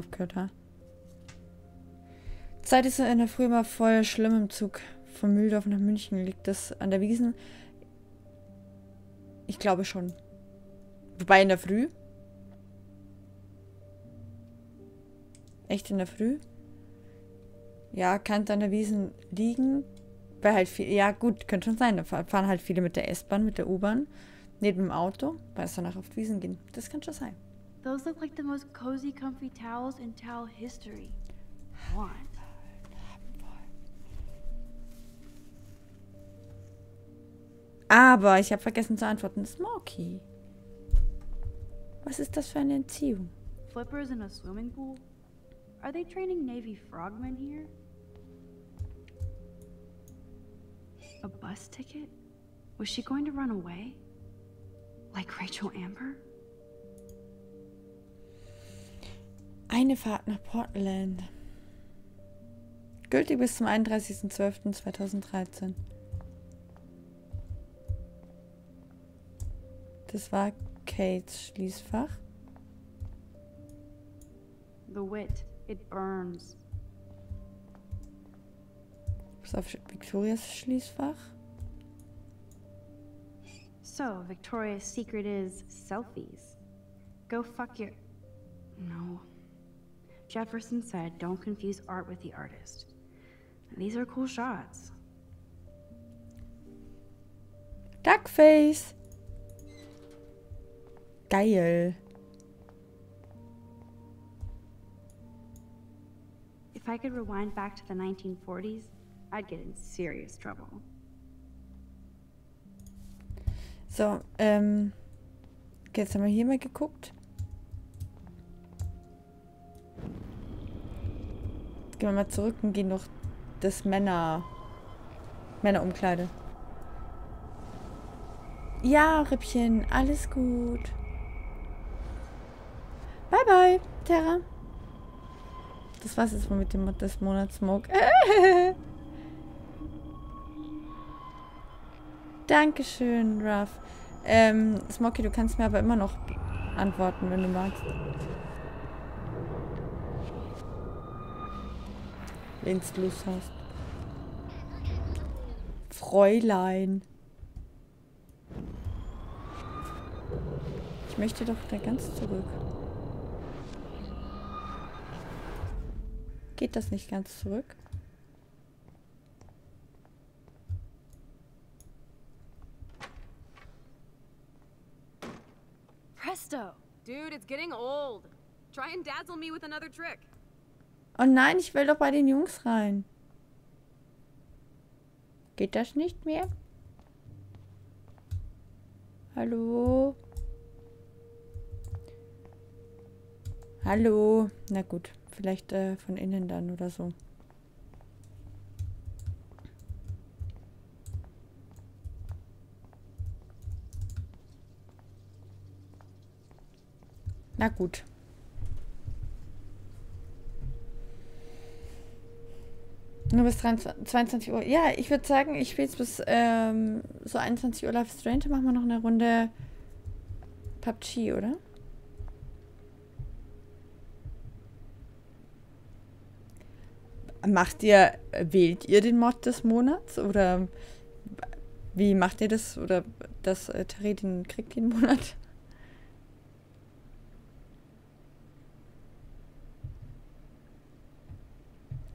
aufgehört habe. Die Zeit ist in der Früh immer voll schlimm im Zug. Von Mühldorf nach München. Liegt das an der Wiesen? Ich glaube schon. Wobei in der Früh? Echt in der Früh? Ja, kann an der Wiesen liegen. Weil halt viel. Ja, gut, könnte schon sein. Da fahren halt viele mit der S-Bahn, mit der U-Bahn. Neben dem Auto, weil es danach auf die Wiesen gehen. Das kann schon sein. Those look like the most cozy, comfy towels in towel history. One. Aber ich habe vergessen zu antworten. Smokey. Was ist das für eine Entziehung? Flippers in a swimming pool? Are they training Navy frogmen here? A bus ticket? Was she going to run away? Like Rachel Amber? Eine Fahrt nach Portland. Gültig bis zum 31.12.2013. Das war Kates Schließfach. The wit, it burns. Bis auf Victorias Schließfach. So, Victoria's secret is selfies. Go fuck your... No. Jefferson said, don't confuse art with the artist. These are cool shots. Duckface! Geil. If I could rewind back to the 1940s, I'd get in serious trouble. So, okay, jetzt haben wir hier mal geguckt. Gehen wir mal zurück und gehen durch das Männerumkleide. Ja, Rippchen, alles gut. Bye bye, Terra. Das war's jetzt mal mit dem Mod des Monats Smoke. Dankeschön, Ruff. Smokey, du kannst mir aber immer noch antworten, wenn du magst. Wenn's Lust hast. Fräulein. Ich möchte doch da ganz zurück. Geht das nicht ganz zurück? Presto! Dude, it's getting old. Try and dazzle me with another trick. Oh nein, ich will doch bei den Jungs rein. Geht das nicht mehr? Hallo? Hallo? Na gut, vielleicht von innen dann oder so. Na gut. Nur bis 22 Uhr. Ja, ich würde sagen, ich spiele jetzt bis so 21 Uhr Life is Strange. Machen wir noch eine Runde PUBG, oder? Wählt ihr den Mod des Monats? Oder wie macht ihr das? Oder das Terry kriegt den Monat?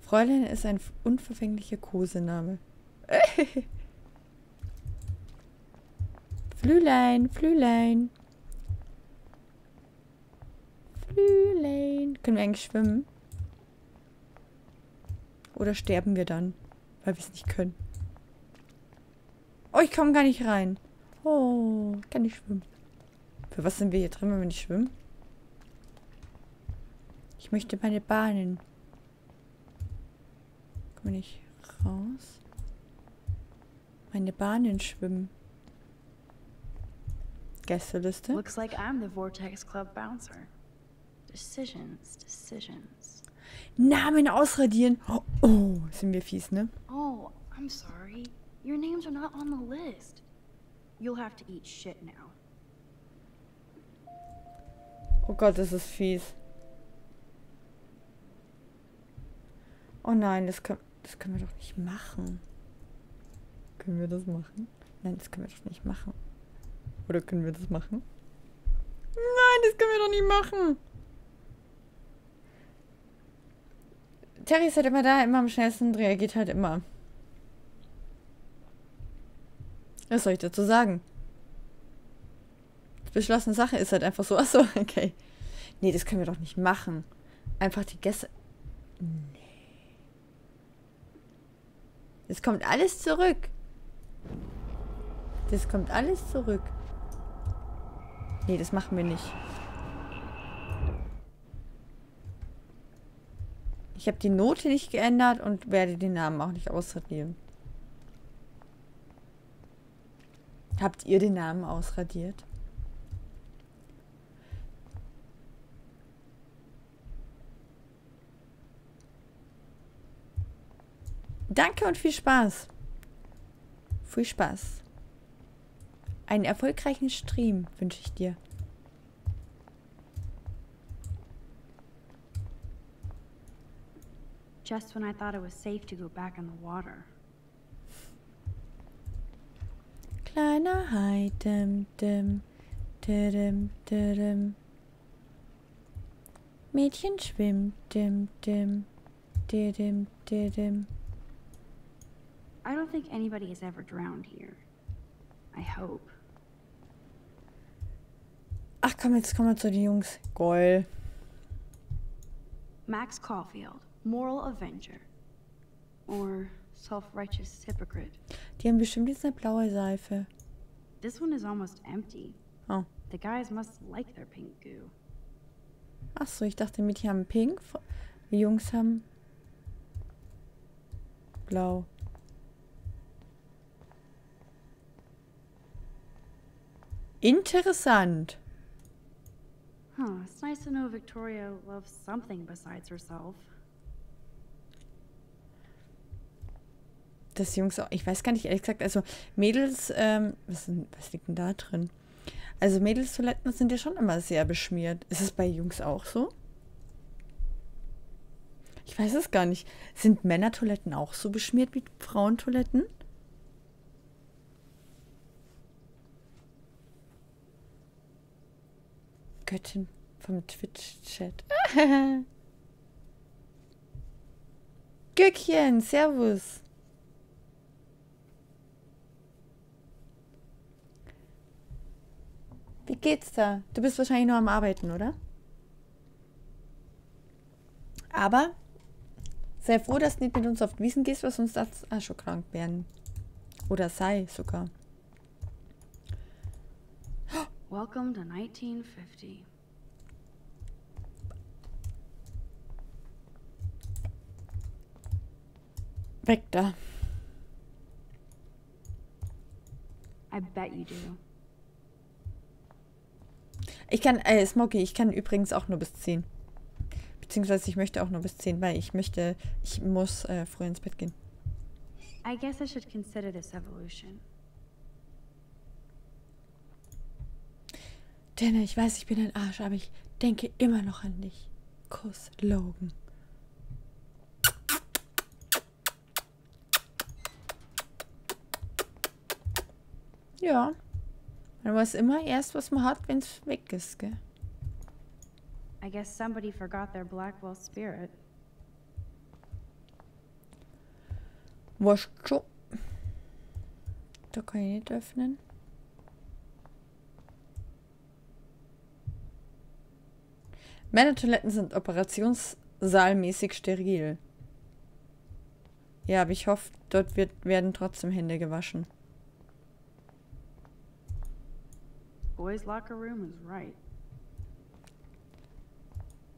Fräulein ist ein unverfänglicher Kosename. Flülein, Flülein. Flülein. Können wir eigentlich schwimmen? Oder sterben wir dann, weil wir es nicht können? Oh, ich komme gar nicht rein. Oh, kann nicht schwimmen. Für was sind wir hier drin, wenn wir nicht schwimmen? Ich möchte meine Bahnen. Bin ich raus? Meine Bahnen schwimmen. Gästeliste. Looks like I'm the Vortex Club bouncer. Decisions, decisions. Namen ausradieren. Oh, sind wir fies, ne? Oh, I'm sorry. Your names are not on the list. You'll have to eat shit now. Oh Gott, das ist fies. Oh nein, das können wir doch nicht machen. Können wir das machen? Nein, das können wir doch nicht machen. Oder können wir das machen? Nein, das können wir doch nicht machen. Terry ist halt immer da, immer am schnellsten, reagiert halt immer. Was soll ich dazu sagen? Beschlossene Sache ist halt einfach so. Achso, okay. Nee, das können wir doch nicht machen. Einfach die Gäste... Nee. Das kommt alles zurück. Das kommt alles zurück. Nee, das machen wir nicht. Ich habe die Note nicht geändert und werde den Namen auch nicht ausradieren. Habt ihr den Namen ausradiert? Danke und viel Spaß. Viel Spaß. Einen erfolgreichen Stream wünsche ich dir. Just when I thought it was safe to go back in the water. Kleiner Hai, dim, dim, dim, dim. Mädchen schwimmt, dim, dim, dim, dim. I don't think anybody has ever drowned here. I hope. Ach komm, jetzt kommen wir zu den Jungs. Goll. Max Caulfield. Moral Avenger. Or self-righteous hypocrite. Die haben bestimmt jetzt eine blaue Seife. This one is almost empty. Oh. The guys must like their pink goo. Ach so, ich dachte, Mädchen haben pink, die Jungs haben blau. Interessant. Huh, it's nice to know Victoria loves something besides herself. Das Jungs auch, ich weiß gar nicht, ehrlich gesagt, also Mädels, was liegt denn da drin? Also Mädels-Toiletten sind ja schon immer sehr beschmiert. Ist es bei Jungs auch so? Ich weiß es gar nicht. Sind Männer-Toiletten auch so beschmiert wie Frauentoiletten? Göttin vom Twitch-Chat. Göckchen, servus. Wie geht's da? Du bist wahrscheinlich nur am Arbeiten, oder? Aber sei froh, dass du nicht mit uns auf die Wiesen gehst, weil sonst das schon krank werden. Oder sei sogar. Welcome to 1950. Weg da. I bet you do. Ich kann, Smokey, ich kann übrigens auch nur bis 10. Beziehungsweise ich möchte auch nur bis 10, weil ich muss früher ins Bett gehen. I guess I should consider this evolution. Denn ich weiß, ich bin ein Arsch, aber ich denke immer noch an dich. Kuss, Logan. Ja. Man weiß immer erst, was man hat, wenn es weg ist, gell? I guess somebody forgot their Blackwell spirit. Was schon? Da kann ich nicht öffnen. Männertoiletten sind operationssaalmäßig steril. Ja, aber ich hoffe, dort werden trotzdem Hände gewaschen. Boys' locker room is right.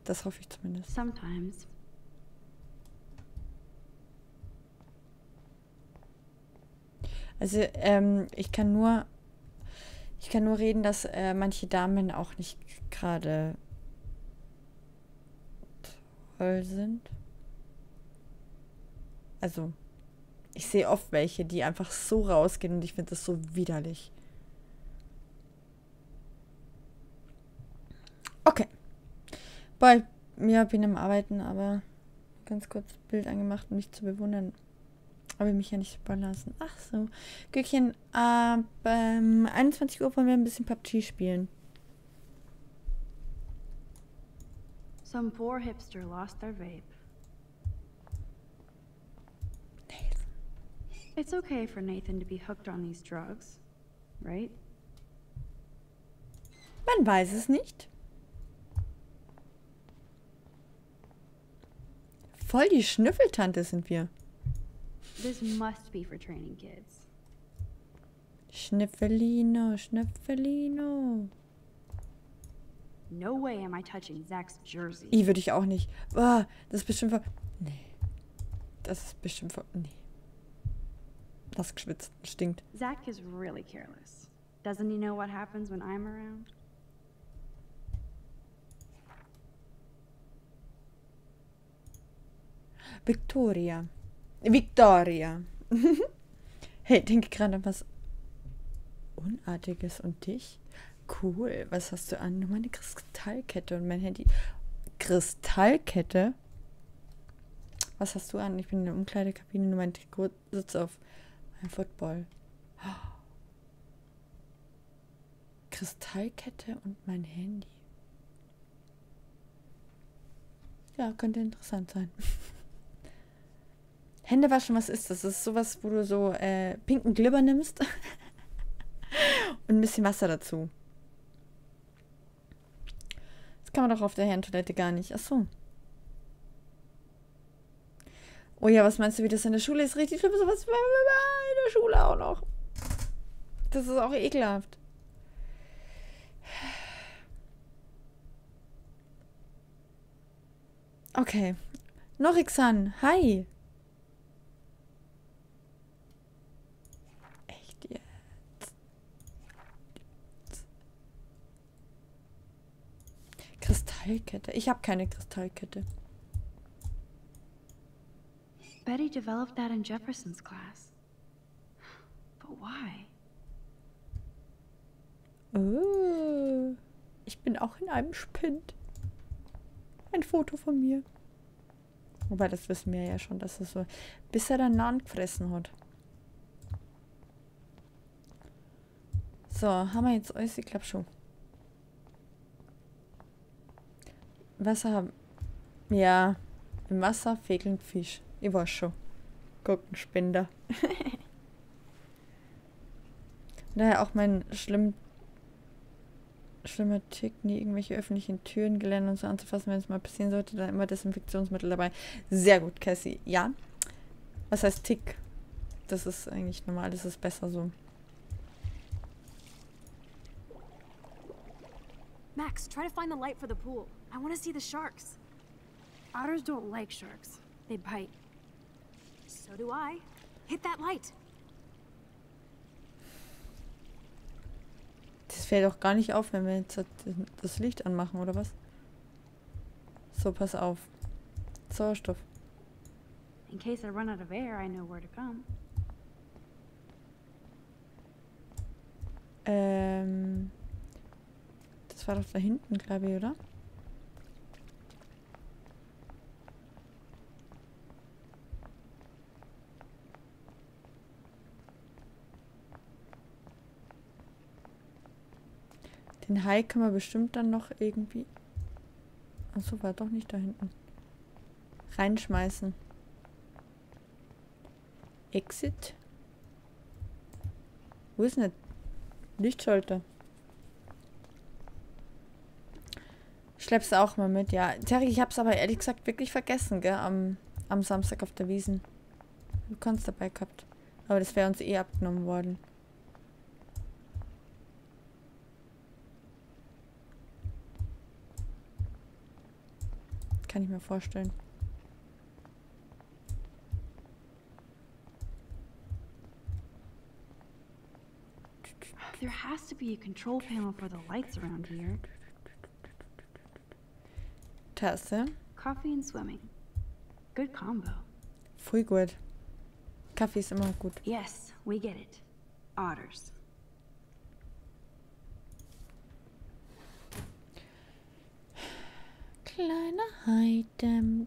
Das hoffe ich zumindest. Sometimes. Also ich kann nur reden, dass manche Damen auch nicht gerade toll sind. Also ich sehe oft welche, die einfach so rausgehen und ich finde das so widerlich. Okay. Boah, ja, bin am Arbeiten, aber ganz kurz das Bild angemacht, um mich zu bewundern. Aber mich ja nicht spoilern lassen. Ach so. Glückchen, ab 21 Uhr wollen wir ein bisschen PUBG spielen. Some poor hipster lost their vape. Nathan. It's okay for Nathan to be hooked on these drugs, right? Man weiß es nicht. Voll die Schnüffeltante sind wir. This must be for training kids. Schnüffelino, Schnüffelino. No way am I touching Zacks jersey. I würde ich auch nicht. Oh, das ist bestimmt von. Nee. Das ist bestimmt von. Nee. Das geschwitzt stinkt. Zack is really careless. Doesn't he know what happens when I'm around? Victoria. Victoria. Hey, denke gerade an was Unartiges und dich? Cool, was hast du an? Nur meine Kristallkette und mein Handy. Kristallkette? Was hast du an? Ich bin in der Umkleidekabine, nur mein Trikot sitzt auf meinem Football. Oh. Kristallkette und mein Handy. Ja, könnte interessant sein. Hände waschen, was ist das? Das ist sowas, wo du so pinken Glibber nimmst und ein bisschen Wasser dazu. Das kann man doch auf der Herrentoilette gar nicht. Ach so. Oh ja, was meinst du, wie das in der Schule ist? Richtig schlimm, sowas in der Schule auch noch. Das ist auch ekelhaft. Okay. Noriksan, hi. Kristallkette. Ich habe keine Kristallkette. Betty developed that in Jefferson's class. But why? Oh, ich bin auch in einem Spind. Ein Foto von mir. Wobei, das wissen wir ja schon, dass es so... Bis er dann Nahen gefressen hat. So, haben wir jetzt alles geklappt schon. Wasser haben. Ja, im Wasser fegelt Fisch. Ich weiß schon. Gurkenspender. Daher auch mein schlimmer Tick, nie irgendwelche öffentlichen Türen, Geländer und so anzufassen, wenn es mal passieren sollte, dann immer Desinfektionsmittel dabei. Sehr gut, Cassie. Ja. Was heißt Tick? Das ist eigentlich normal, das ist besser so. Max, try to find the light for the pool. I want to see the sharks. Otters don't like sharks. They bite. So do I. Hit that light. Das fällt doch gar nicht auf, wenn wir jetzt das Licht anmachen, oder was? So, pass auf. Sauerstoff. In case I run out of air, I know where to come. Das war doch da hinten, glaube ich, oder? Den Hai können wir bestimmt dann noch irgendwie... Achso, war doch nicht da hinten. Reinschmeißen. Exit. Wo ist denn der Lichtschalter? Schleppst du auch mal mit, ja. Terry, ich hab's aber ehrlich gesagt wirklich vergessen, gell? Am Samstag auf der Wiesen. Du konntest dabei gehabt. Aber das wäre uns eh abgenommen worden. Kann ich mir vorstellen. There has to be a control panel for the lights around here. Tasse. Coffee and swimming. Good combo. Voll gut. Kaffee ist immer gut. Yes, we get it. Otters. Kleiner Heidem.